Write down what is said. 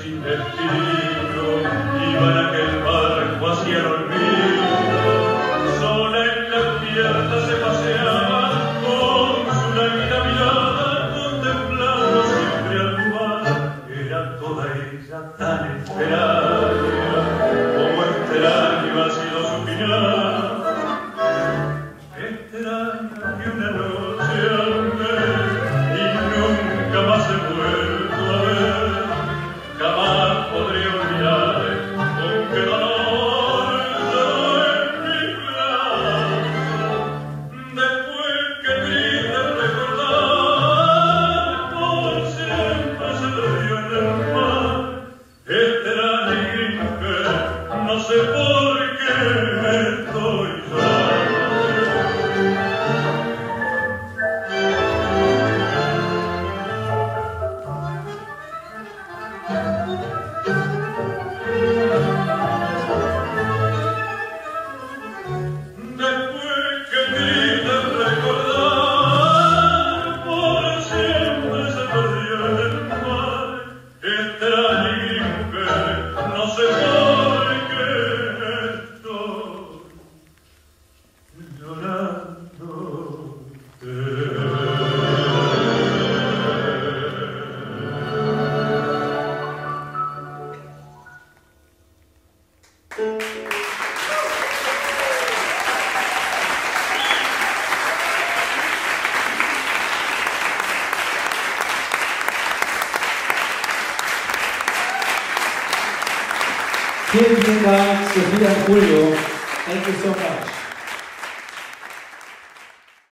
sin destino, iba en aquel barco hacia el olvido. Sola en la fiesta se paseaban con su lánguida mirada, contemplando siempre al mar. Era toda ella tan esperada, como extraño ha sido su final. Extraño que una noche al mes y nunca más se vuelve. Vielen Dank, Sophia and Julio. Thank you so much.